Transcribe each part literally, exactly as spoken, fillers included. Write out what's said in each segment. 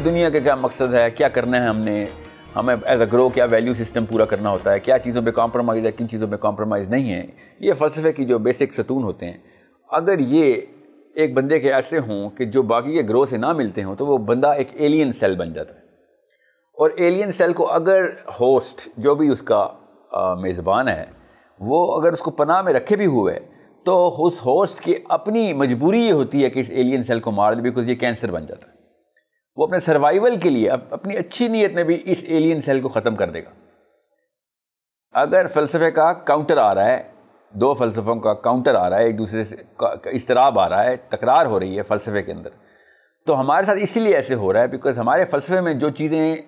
कि दुनिया का क्या मकसद है, क्या करना है हमने, हमें एज अ ग्रो क्या वैल्यू सिस्टम पूरा करना होता है, क्या चीज़ों पे कॉम्प्रोमाइज़ है, किन चीज़ों पे कॉम्प्रोमाइज़ नहीं है। ये फ़लसफे की जो बेसिक सतून होते हैं, अगर ये एक बंदे के ऐसे हों कि जो बाकी के ग्रो से ना मिलते हों, तो वो बंदा एक एलियन सेल बन जाता है। और एलियन सेल को अगर होस्ट, जो भी उसका मेज़बान है, वो अगर उसको पनाह में रखे भी हुए, तो उस होस्ट की अपनी मजबूरी ये होती है कि इस एलियन सेल को मार दे, बिकॉज ये कैंसर बन जाता है। वो अपने सर्वाइवल के लिए अपनी अच्छी नीयत में भी इस एलियन सेल को ख़त्म कर देगा। अगर फ़लसफ़े का काउंटर आ रहा है, दो फ़लसफ़ों का काउंटर आ रहा है, एक दूसरे से इस्तराब आ रहा है, तकरार हो रही है फ़लसफ़े के अंदर, तो हमारे साथ इसीलिए ऐसे हो रहा है बिकॉज हमारे फ़लसफ़े में जो चीज़ें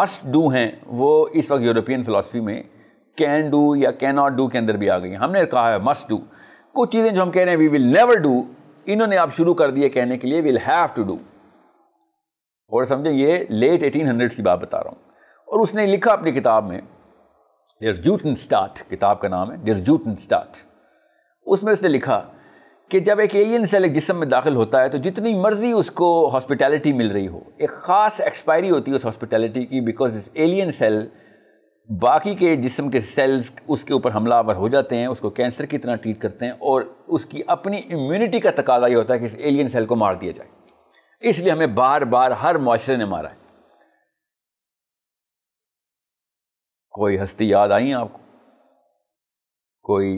मस्ट डू हैं, वो इस वक्त यूरोपियन फ़िलासफ़ी में कैन डू या कैन नॉट डू के अंदर भी आ गई हैं। हमने कहा है मस्ट डू, कुछ चीज़ें जो हम कह रहे हैं वी विल नेवर डू, इन्होंने आप शुरू कर दिए कहने के लिए विल हैव टू डू। और समझे, ये लेट एटीन हंड्रेड्स की बात बता रहा हूँ। और उसने लिखा अपनी किताब में, डेर जूटन स्टार्ट, किताब का नाम है डेर जूटन स्टार्ट, उसमें उसने लिखा कि जब एक एलियन सेल एक जिस्म में दाखिल होता है, तो जितनी मर्जी उसको हॉस्पिटैलिटी मिल रही हो, एक ख़ास एक्सपायरी होती है उस हॉस्पिटैलिटी की, बिकॉज इस एलियन सेल बाकी के जिस्म के सेल्स उसके ऊपर हमलावर हो जाते हैं, उसको कैंसर की तरह ट्रीट करते हैं, और उसकी अपनी इम्यूनिटी का तकाजा ये होता है कि इस एलियन सेल को मार दिया जाए। इसलिए हमें बार बार हर माशरे ने मारा है। कोई हस्ती याद आई आपको? कोई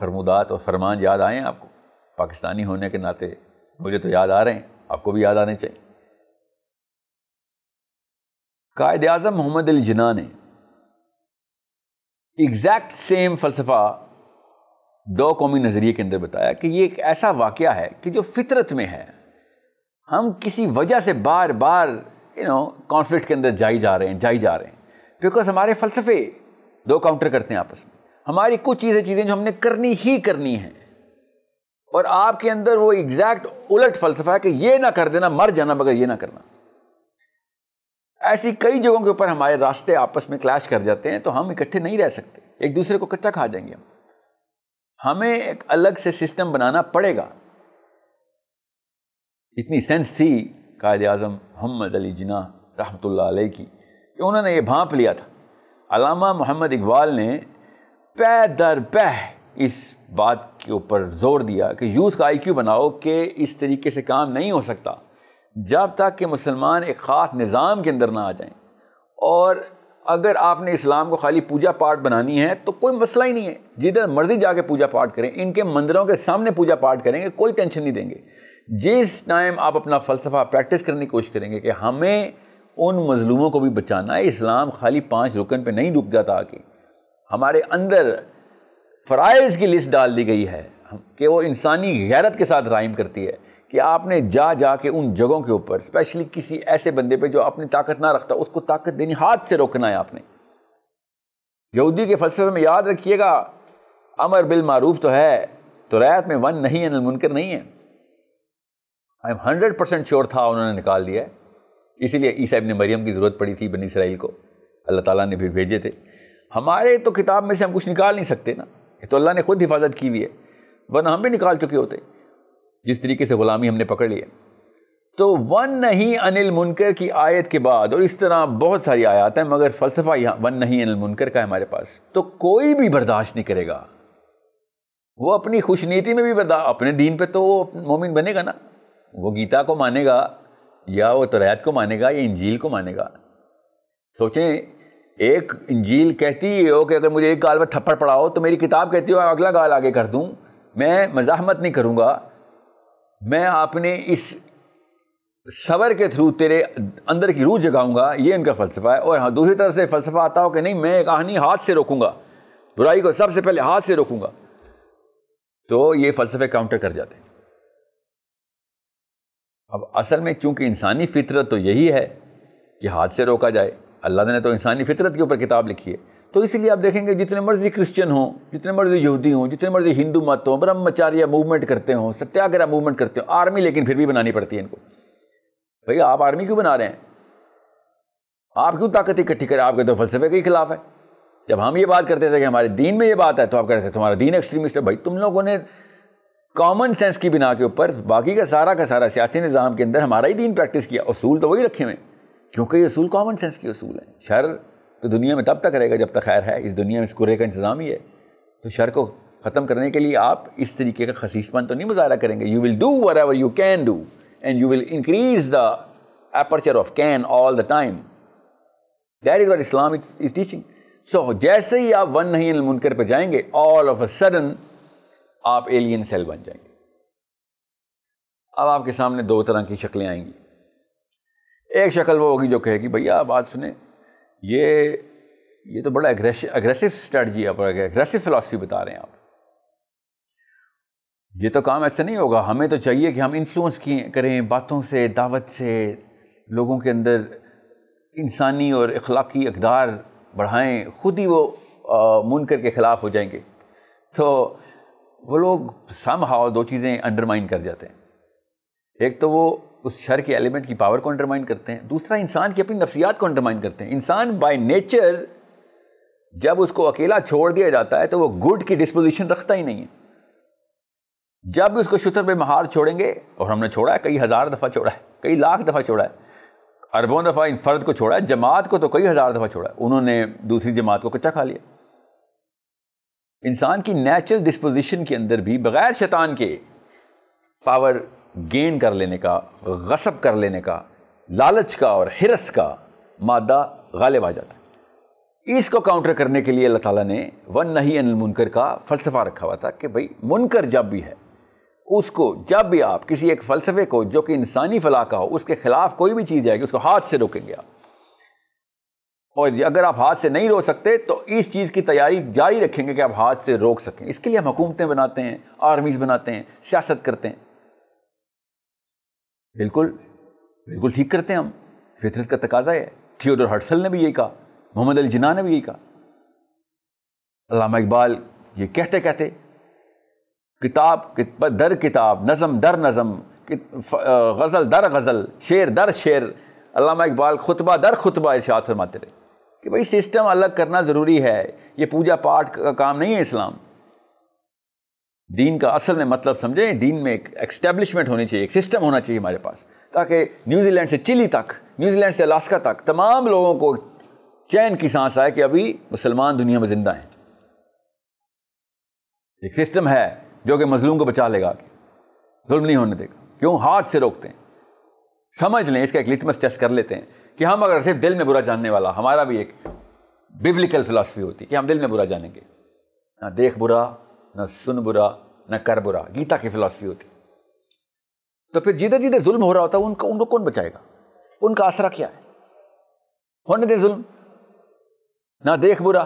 फरमुदात और फरमान याद आए आपको? पाकिस्तानी होने के नाते मुझे तो याद आ रहे हैं, आपको भी याद आने चाहिए। कायद आज़म मोहम्मद अली जिन्ना ने एग्जैक्ट सेम फ़लसफ़ा दो कौमी नज़रिए के अंदर बताया कि ये एक ऐसा वाक़या है कि जो फितरत में है। हम किसी वजह से बार बार यू नो कॉन्फ्लिक्ट के अंदर जाई जा रहे हैं जाई जा रहे हैं बिकॉज हमारे फ़लसफ़े दो काउंटर करते हैं आपस में। हमारी कुछ चीज़ें चीज़ें जो हमने करनी ही करनी हैं, और आपके अंदर वो एग्जैक्ट उलट फ़लसफ़ा है कि ये ना कर देना, मर जाना मगर ये ना करना। ऐसी कई जगहों के ऊपर हमारे रास्ते आपस में क्लैश कर जाते हैं, तो हम इकट्ठे नहीं रह सकते, एक दूसरे को कच्चा खा जाएंगे। हम हमें एक अलग से सिस्टम बनाना पड़ेगा। इतनी सेंस थी कायद आज़म मोहम्मद अली जिन्ना रहमतुल्लाह अलैह की कि उन्होंने ये भांप लिया था। अल्लामा मोहम्मद इकबाल ने पह दर पह इस बात के ऊपर जोर दिया कि यूथ का आई क्यू बनाओ कि इस तरीके से काम नहीं हो सकता जब तक कि मुसलमान एक ख़ास निज़ाम के अंदर ना आ जाएं। और अगर आपने इस्लाम को खाली पूजा पाठ बनानी है तो कोई मसला ही नहीं है, जिधर मर्जी जाके पूजा पाठ करें, इनके मंदिरों के सामने पूजा पाठ करेंगे, कोई टेंशन नहीं देंगे। जिस टाइम आप अपना फ़लसफ़ा प्रैक्टिस करने की कोशिश करेंगे कि हमें उन मज़लूमों को भी बचाना है, इस्लाम खाली पांच रुकन पे नहीं रुक जाता, आके हमारे अंदर फ़राइज़ की लिस्ट डाल दी गई है कि वो इंसानी गैरत के साथ राइम करती है कि आपने जा जा के उन जगहों के ऊपर, स्पेशली किसी ऐसे बंदे पे जो अपनी ताकत ना रखता, उसको ताकत देनी, हाथ से रोकना है आपने। यहूदी के फ़लसफ़े में याद रखिएगा, अमर बिल मारूफ तो है, तौरात में वन नहीं है, अनिल मुनकर नहीं है। I am hundred percent sure था उन्होंने निकाल दिया है, इसीलिए ईसा इब्न मरियम की ज़रूरत पड़ी थी बनी इसराइल को, अल्लाह ताला ने भी भेजे थे। हमारे तो किताब में से हम कुछ निकाल नहीं सकते ना, ये तो अल्लाह ने खुद हिफाजत की हुई है, वरना हम भी निकाल चुके होते जिस तरीके से ग़ुलामी हमने पकड़ ली है। तो वन नहीं अनिल मुनकर की आयत के बाद, और इस तरह बहुत सारी आयात हैं, मगर फ़लसफ़ा यहाँ वन नहीं अनिल मुनकर का है हमारे पास, तो कोई भी बर्दाश्त नहीं करेगा। वो अपनी खुशनीति में भी बर्दाश्त, अपने दीन पे तो वो मोमिन बनेगा ना, वो गीता को मानेगा या वो तौरात को मानेगा या इंजील को मानेगा। सोचें, एक इंजील कहती है हो कि अगर मुझे एक गाल में थप्पड़ पड़ा हो तो मेरी किताब कहती हो अगला गाल आगे कर दूँ, मैं मज़ाहमत नहीं करूँगा, मैं आपने इस सबर के थ्रू तेरे अंदर की रूह जगाऊंगा, ये इनका फ़लसफ़ा है। और हाँ, दूसरी तरफ से फ़लसफ़ा आता हो कि नहीं, मैं कहानी हाथ से रोकूंगा, बुराई को सबसे पहले हाथ से रोकूंगा, तो ये फ़लसफ़े काउंटर कर जाते हैं। अब असल में चूंकि इंसानी फितरत तो यही है कि हाथ से रोका जाए, अल्लाह ने तो इंसानी फितरत के ऊपर किताब लिखी है, तो इसीलिए आप देखेंगे जितने मर्जी क्रिश्चियन हों, जितने मर्जी यहूदी हों, जितने मर्जी हिंदू मत हों, ब्रह्मचार्य मूवमेंट करते हों, सत्याग्रह मूवमेंट करते हों, आर्मी लेकिन फिर भी बनानी पड़ती है इनको। भैया आप आर्मी क्यों बना रहे हैं, आप क्यों ताकत इकट्ठी करें, आपके तो फ़लसफ़े के खिलाफ है। जब हम ये बात करते थे कि हमारे दीन में ये बात है, तो आप कह रहे थे तुम्हारा दीन एक्सट्रीमिस्ट है। भाई तुम लोगों ने कॉमन सेंस की बिना के ऊपर बाकी का सारा का सारा सियासी निज़ाम के अंदर हमारा ही दीन प्रैक्टिस किया, असूल तो वही रखे हुए, क्योंकि ये असूल कॉमन सेंस के असूल हैं। शर तो दुनिया में तब तक रहेगा जब तक खैर है, इस दुनिया में इस कुरे का इंतज़ाम ही है। तो शर को ख़त्म करने के लिए आप इस तरीके का खसीसपन तो नहीं मुजाहरा करेंगे। You will do whatever you can do and you will increase the aperture of can all the time. That is what Islam is teaching. So जैसे ही आप वन नहीं मुनकर पर जाएंगे, ऑल ऑफ अ सडन आप एलियन सेल बन जाएंगे। अब आपके सामने दो तरह की शक्लें आएंगी। एक शक्ल वो होगी जो कहेगी भैया आप बात सुने, ये ये तो बड़ा एग्रेसिव एग्रेसिव स्ट्रेटजी आप एग्रेसिव फिलॉसफी बता रहे हैं आप, ये तो काम ऐसे नहीं होगा, हमें तो चाहिए कि हम इन्फ्लुएंस करें बातों से, दावत से, लोगों के अंदर इंसानी और अखलाकी अकदार बढ़ाएं, खुद ही वो मुनकर के ख़िलाफ़ हो जाएंगे। तो वो लोग समहाउ दो चीज़ें अंडरमाइन कर जाते हैं, एक तो वो उस शर के एलिमेंट की पावर को अंडरमाइन करते हैं, दूसरा इंसान की अपनी नफ्सियात को अंडरमाइन करते हैं। इंसान बाय नेचर जब उसको अकेला छोड़ दिया जाता है तो वो गुड की डिस्पोजिशन रखता ही नहीं है। जब उसको शुतर पे महार छोड़ेंगे, और हमने छोड़ा है कई हज़ार दफ़ा छोड़ा है, कई लाख दफ़ा छोड़ा है, अरबों दफ़ा इन फर्द को छोड़ा है, जमात को तो कई हज़ार दफ़ा छोड़ा है, उन्होंने दूसरी जमात को कच्चा खा लिया। इंसान की नेचुरल डिस्पोजिशन के अंदर भी बग़ैर शैतान के पावर गेन कर लेने का, गसब कर लेने का, लालच का और हिरस का मादा गालिब आ जाता है। इसको काउंटर करने के लिए अल्लाह ताला ने वन नहीं अनिल मुनकर का फ़लसफ़ा रखा हुआ था कि भाई मुनकर जब भी है उसको, जब भी आप किसी एक फ़लसफ़े को जो कि इंसानी फलाह का हो उसके ख़िलाफ़ कोई भी चीज़ जाएगी उसको हाथ से रोकेंगे आप, और अगर आप हाथ से नहीं रोक सकते तो इस चीज़ की तैयारी जारी रखेंगे कि आप हाथ से रोक सकें। इसके लिए हम हुकूमतें बनाते हैं, आर्मीज़ बनाते हैं, सियासत करते हैं। बिल्कुल बिल्कुल ठीक करते हैं हम, फितरत का तकाजा है। थियोडोर हर्सल ने भी यही कहा, मोहम्मद अल जिन्ना ने भी यही कहा, अल्लामा इकबाल ये कहते कहते किताब दर किताब, नज़म दर नज़म, गज़ल दर गज़ल, शेर दर शेर, अल्लामा इकबाल खुतबा दर खुतबा इरशाद फरमाते रहे कि भाई सिस्टम अलग करना ज़रूरी है, ये पूजा पाठ का काम नहीं है। इस्लाम दीन का असल में मतलब समझें, दीन में एक एक्स्टैब्लिशमेंट होनी चाहिए, एक सिस्टम होना चाहिए हमारे पास, ताकि न्यूजीलैंड से चिली तक, न्यूजीलैंड से अलास्का तक तमाम लोगों को चैन की सांस आए कि अभी मुसलमान दुनिया में ज़िंदा हैं। एक सिस्टम है जो कि मजलूम को बचा लेगा, जुल्म नहीं होने देगा। क्यों? हाथ से रोकते हैं। समझ लें, इसका एक लिटमस टेस्ट कर लेते हैं कि हम अगर सिर्फ दिल में बुरा जानने वाला, हमारा भी एक बिब्लिकल फिलॉसफी होती है कि हम दिल में बुरा जानेंगे, ना देख बुरा, ना सुन बुरा, ना कर बुरा, गीता की फिलॉसफी होती। तो फिर जिधर जिधर जुल्म हो रहा होता है उनको उनको कौन बचाएगा? उनका आसरा क्या है? होने दे जुल्म, ना देख बुरा,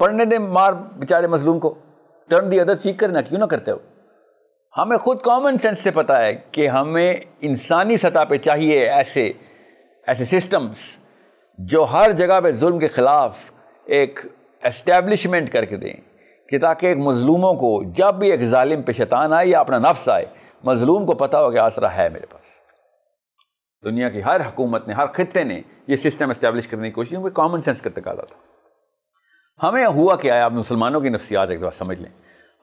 पढ़ने दे मार बेचारे मजलूम को, टर्न दी अदर चीख कर, ना क्यों ना करते हो। हमें खुद कॉमन सेंस से पता है कि हमें इंसानी सतह पे चाहिए ऐसे ऐसे सिस्टम्स जो हर जगह पे जुल्म के ख़िलाफ़ एक एस्टेब्लिशमेंट करके दें कि ताकि एक मज़लूमों को जब भी एक ज़ालिम पे शैतान आए या अपना नफ्स आए, मज़लूम को पता हो कि आसरा है मेरे पास। दुनिया की हर हुकूमत ने, हर ख़ित्ते ने यह सिस्टम एस्टेब्लिश करने की कोशिश की, क्योंकि कॉमन सेंस का तकाज़ा था। हमें हुआ क्या है, आप मुसलमानों की नफ्सियात एक बार समझ लें।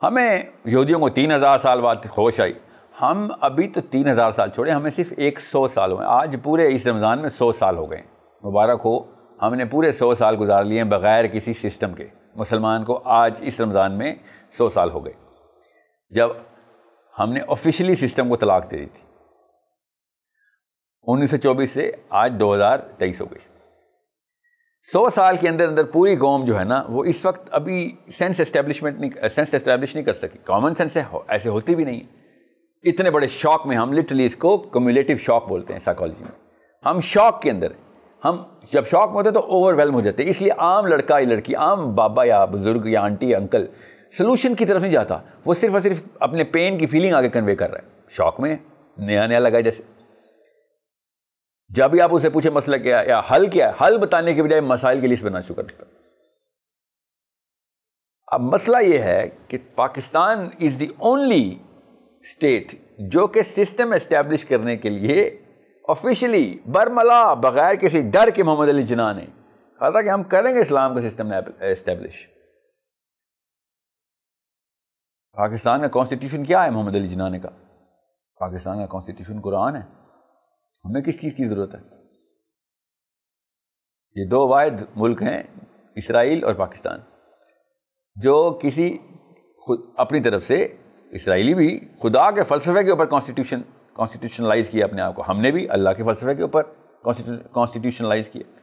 हमें यहूदियों को तीन हज़ार साल बाद होश आई, हम अभी तो तीन हज़ार साल छोड़े, हमें सिर्फ एक सौ साल हुए। आज पूरे इस रमज़ान में सौ साल हो गए, मुबारक हो, हमने पूरे सौ साल गुजार लिए बग़ैर किसी सिस्टम के। मुसलमान को आज इस रमज़ान में सौ साल हो गए जब हमने ऑफिशियली सिस्टम को तलाक दे दी थी। उन्नीस सौ चौबीस से आज दो हज़ार तेईस हो गई। सौ साल के अंदर अंदर पूरी कौम जो है ना वो इस वक्त अभी सेंस एस्टेब्लिशमेंट नहीं सेंस एस्टेब्लिश नहीं कर सकी, कॉमन सेंस है हो, ऐसे होती भी नहीं है। इतने बड़े शॉक में, हम लिटरली इसको क्यूमुलेटिव शॉक बोलते हैं साइकोलॉजी में, हम शॉक के अंदर, हम जब शॉक में होते तो ओवरवेलम हो जाते। इसलिए आम लड़का या लड़की, आम बाबा या बुज़ुर्ग या आंटी या अंकल सोल्यूशन की तरफ नहीं जाता, वो सिर्फ और सिर्फ अपने पेन की फीलिंग आगे कन्वे कर रहा है, शॉक में नया नया लगा। जैसे जब भी आप उसे पूछे मसला क्या है या हल क्या है, हल बताने के बजाय मसाइल की लिस्ट बनाना शुरू कर देता है। अब मसला यह है कि Pakistan is the only state जो कि सिस्टम एस्टेब्लिश करने के लिए ऑफिशियली बरमला बगैर किसी डर के मोहम्मद अली जिन्ना ने कहा था कि हम करेंगे इस्लाम का सिस्टम एस्टेब्लिश। पाकिस्तान का कॉन्स्टिट्यूशन क्या है? मोहम्मद अली जिन्ना ने कहा पाकिस्तान का कॉन्स्टिट्यूशन कुरान है, हमें किस चीज़ की ज़रूरत है? ये दो वाहिद मुल्क हैं, इसराइल और पाकिस्तान, जो किसी खुद अपनी तरफ से, इसराइली भी खुदा के फ़लसफे के ऊपर कॉन्स्टिट्यूशन कॉन्स्टिट्यूशनलाइज किया अपने आप को, हमने भी अल्लाह के फ़लसफे के ऊपर कॉन्स्टिट्यूशनलाइज किया।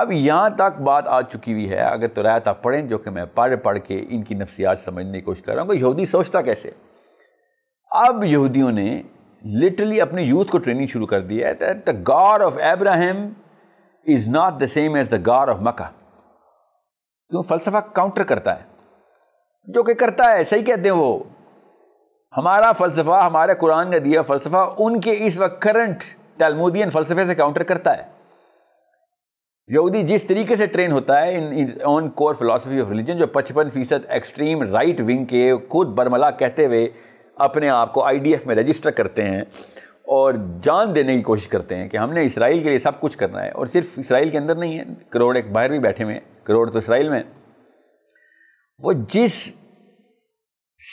अब यहाँ तक बात आ चुकी हुई है। अगर तौरात आप पढ़ें, जो कि मैं पढ़ पढ़ के इनकी नफ्सियात समझने की कोशिश कर रहा हूँ, यहूदी सोचता कैसे। अब यहूदियों ने लिटरली अपने यूथ को ट्रेनिंग शुरू कर दी है that the God of Abraham is not the same as the God of Mecca. क्यों? फ़लसफ़ा काउंटर करता है, जो कि करता है, सही कहते हैं वो। हमारा फ़लसफ़ा, हमारे कुरान का दिया फ़लसफ़ा उनके इस वक्त करंट तालमुदियन फ़लसफ़े से काउंटर करता है। यहूदी जिस तरीके से ट्रेन होता है in is on core philosophy of religion, जो पचपन फ़ीसद एक्सट्रीम राइट विंग के खुद बरमला कहते हुए अपने आप को आई डी एफ में रजिस्टर करते हैं और जान देने की कोशिश करते हैं कि हमने इसराइल के लिए सब कुछ करना है। और सिर्फ इसराइल के अंदर नहीं है, करोड़ एक बाहर भी बैठे हुए हैं, करोड़ तो इसराइल में। वो जिस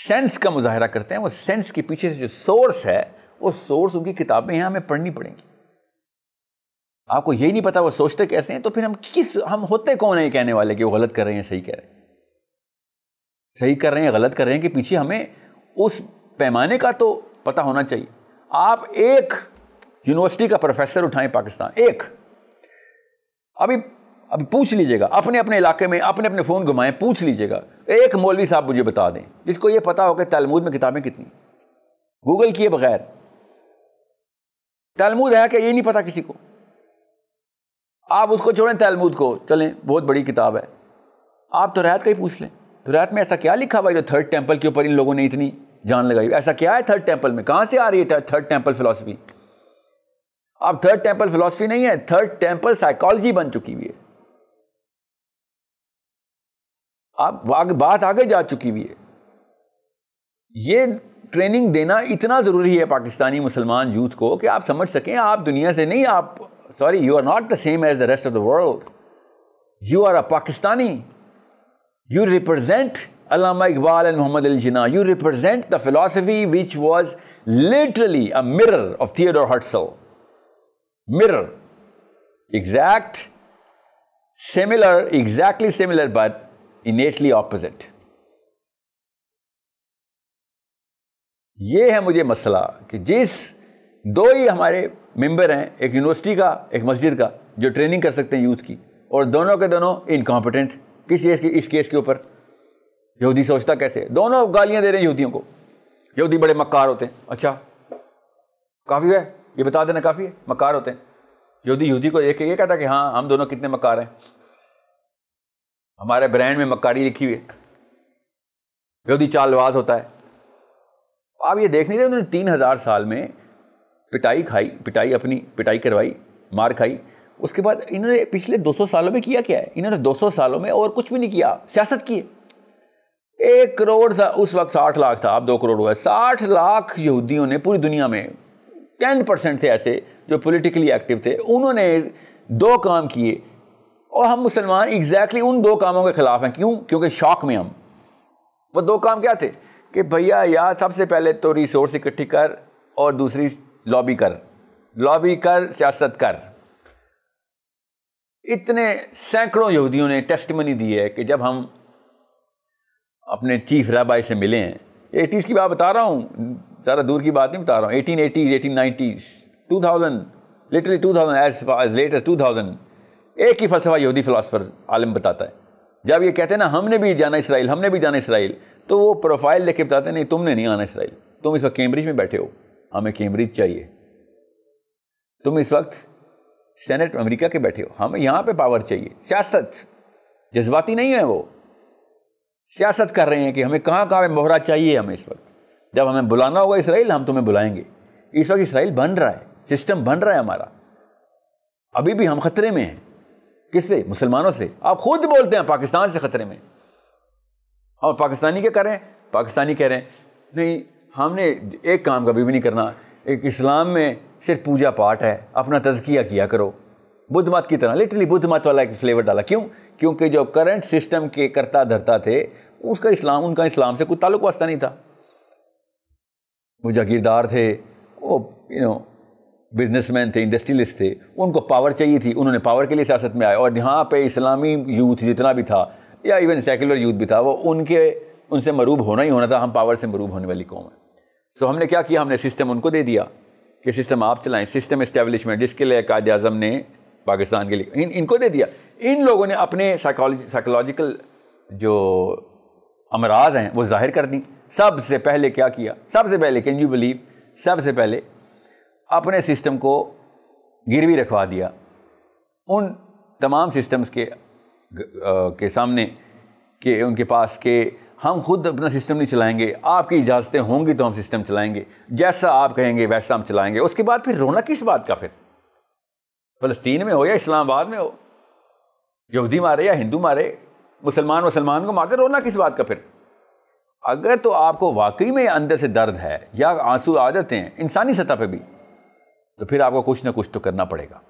सेंस का मुजाहरा करते हैं, वो सेंस के पीछे से जो सोर्स है, वो सोर्स उनकी किताबें हैं, हमें पढ़नी पड़ेंगी। आपको यही नहीं पता वो सोचते कैसे हैं, तो फिर हम किस हम होते कौन हैं कहने वाले कि वो गलत कर रहे हैं, सही कह रहे हैं, सही कर रहे हैं, गलत कर रहे हैं, कि पीछे हमें उस पैमाने का तो पता होना चाहिए। आप एक यूनिवर्सिटी का प्रोफेसर उठाएं पाकिस्तान, एक अभी अभी पूछ लीजिएगा, अपने अपने इलाके में अपने अपने फ़ोन घुमाएं, पूछ लीजिएगा, एक मौलवी साहब मुझे बता दें जिसको ये पता हो कि तालमुद में किताबें कितनी, गूगल किए बगैर। तालमुद है कि ये नहीं पता किसी को। आप उसको छोड़ें, तालमुद को चलें, बहुत बड़ी किताब है, आप तौरात का ही पूछ लें। तौरात में ऐसा क्या लिखा हुआ है जो थर्ड टेम्पल के ऊपर इन लोगों ने इतनी जान लगाई? ऐसा क्या है थर्ड टेम्पल में? कहाँ से आ रही है थर्ड टेम्पल फिलॉसफी? अब थर्ड टेम्पल फिलॉसफी नहीं है, थर्ड टेम्पल साइकोलॉजी बन चुकी हुई है। अब बात आगे जा चुकी हुई है। ये ट्रेनिंग देना इतना ज़रूरी है पाकिस्तानी मुसलमान यूथ को कि आप समझ सकें, आप दुनिया से नहीं, आप sorry, you are not the same as the rest of the world, you are a Pakistani, you represent Allama Iqbal and Mohammad Ali Jinnah, you represent the philosophy which was literally a mirror of Theodore Herzl, mirror, exact, similar, exactly similar but innately opposite. ये है मुझे मसला कि जिस दो ही हमारे member हैं, एक यूनिवर्सिटी का, एक मस्जिद का, जो ट्रेनिंग कर सकते हैं यूथ की, और दोनों के दोनों इनकॉम्पिटेंट किस इस केस के ऊपर। यहूदी सोचता कैसे, दोनों गालियां दे रहे हैं यहूदियों को, यहूदी बड़े मक्कार होते हैं। अच्छा, काफ़ी है ये बता देना, काफ़ी है, मक्कार होते हैं। यहूदी यहूदी को एक ये कहता कि हाँ हम दोनों कितने मक्कार हैं, हमारे ब्रांड में मक्कारी लिखी हुई है। यहूदी चालबाज होता है। आप ये देख नहीं रहे, उन्होंने तीन हज़ार साल में पिटाई खाई, पिटाई अपनी पिटाई करवाई, मार खाई। उसके बाद इन्होंने पिछले दो सौ सालों में किया क्या है? इन्होंने दो सौ सालों में और कुछ भी नहीं किया, सियासत की है। एक करोड़ उस वक्त साठ लाख था, अब दो करोड़ हुआ है। साठ लाख यहूदियों ने पूरी दुनिया में टेन परसेंट थे ऐसे जो पोलिटिकली एक्टिव थे, उन्होंने दो काम किए, और हम मुसलमान एग्जैक्टली उन दो कामों के खिलाफ हैं। क्यों? क्योंकि शौक में हम। वो दो काम क्या थे कि भैया यार सबसे पहले तो रिसोर्स इकट्ठी कर, और दूसरी लॉबी कर, लॉबी कर सियासत कर। इतने सैकड़ों यहूदियों ने टेस्टिमनी दी है कि जब हम अपने चीफ रबाई से मिले हैं, एटीज़ की बात बता रहा हूँ, ज़्यादा दूर की बात नहीं बता रहा हूँ, eighteen eighties eighteen nineties two thousand literally two thousand as as late as two thousand एक ही फ़लसफा यहूदी फ़िलासफ़र आलम बताता है। जब ये कहते हैं ना हमने भी जाना इसराइल, हमने भी जाना इसराइल, तो वो प्रोफाइल देख के बताते हैं नहीं तुमने नहीं आना इसराइल, तुम इस वक्त कैम्ब्रिज में बैठे हो, हमें कैम्ब्रिज चाहिए, तुम इस वक्त सेनेट अमेरिका के बैठे हो, हमें यहाँ पे पावर चाहिए। सियासत जज्बाती नहीं है, वो सियासत कर रहे हैं कि हमें कहाँ कहाँ मोहरा चाहिए, हमें इस वक्त जब हमें बुलाना होगा इसराइल हम तुम्हें बुलाएंगे। इस वक्त इसराइल बन रहा है, सिस्टम बन रहा है हमारा, अभी भी हम खतरे में हैं। किससे? मुसलमानों से। आप खुद बोलते हैं पाकिस्तान से खतरे में, और पाकिस्तानी क्या कर रहे हैं? पाकिस्तानी कह रहे हैं नहीं हमने एक काम कभी भी नहीं करना, एक इस्लाम में सिर्फ पूजा पाठ है, अपना तज़किया किया करो, बुद्ध मत की तरह, लिटरली बुद्ध मत वाला एक फ्लेवर डाला। क्यों? क्योंकि जो करंट सिस्टम के करता धरता थे उसका इस्लाम उनका इस्लाम से कोई ताल्लुक वास्ता नहीं था। वो जागीरदार थे, वो यू नो बिजनेसमैन थे, इंडस्ट्रियलिस्ट थे, उनको पावर चाहिए थी, उन्होंने पावर के लिए सियासत में आए। और यहाँ पे इस्लामी यूथ जितना भी था या इवन सेकुलर यूथ भी था, वो उनके उनसे मरूब होना ही होना था। हम पावर से मरूब होने वाली कौम है। सो हमने क्या किया, हमने सिस्टम उनको दे दिया कि सिस्टम आप चलाएं। सिस्टम इस्टेब्लिशमेंट जिसके लिए कायदे आज़म ने पाकिस्तान के लिए इन, इनको दे दिया। इन लोगों ने अपने साइकोलॉजी साइकोलॉजिकल जो अमराज हैं वो जाहिर कर दी। सबसे पहले क्या किया, सबसे पहले कैन यू बिलीव, सबसे पहले अपने सिस्टम को गिरवी रखवा दिया उन तमाम सिस्टम्स के के सामने के उनके पास के हम खुद अपना सिस्टम नहीं चलाएंगे, आपकी इजाज़तें होंगी तो हम सिस्टम चलाएंगे, जैसा आप कहेंगे वैसा हम चलाएंगे। उसके बाद फिर रोना किस बात का, फिर फ़लस्तीन में हो या इस्लामाबाद में हो, यहूदी मारे या हिंदू मारे, मुसलमान मुसलमान को मारते, रोना किस बात का फिर? अगर तो आपको वाकई में अंदर से दर्द है या आंसू आ जाते हैं इंसानी सतह पर भी, तो फिर आपको कुछ ना कुछ तो करना पड़ेगा।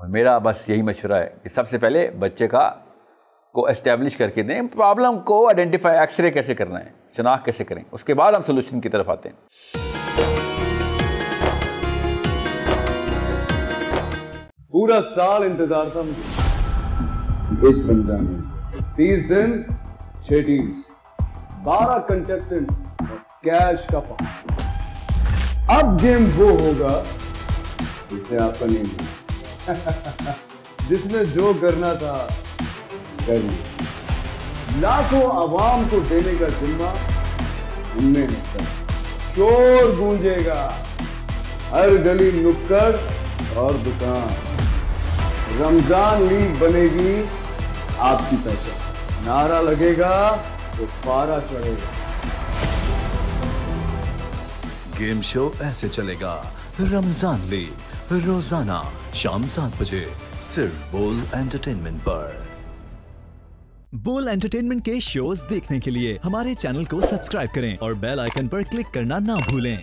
और मेरा बस यही मशवरा है कि सबसे पहले बच्चे का को एस्टेब्लिश करके दें, प्रॉब्लम को आइडेंटिफाई, एक्सरे कैसे करना है, शनाख्त कैसे करें, उसके बाद हम सोल्यूशन की तरफ आते हैं। पूरा साल इंतजार था मुझे इस रमजान में। तीस दिन, छह टीम्स, बारह कंटेस्टेंट्स, कैश का पाँच। अब गेम वो होगा जिससे आपका नेम है जिसने जो करना था लाखों आवाम को देने का जिम्मा उनमें हिस्सा। शोर गूंजेगा हर गली, नुक्कड़ और दुकान। रमजान लीग बनेगी आपकी पहचान। नारा लगेगा तो पारा चढ़ेगा। गेम शो ऐसे चलेगा। रमजान लीग रोजाना शाम सात बजे सिर्फ बोल एंटरटेनमेंट पर। बोल एंटरटेनमेंट के शोज देखने के लिए हमारे चैनल को सब्सक्राइब करें और बेल आइकन पर क्लिक करना ना भूलें।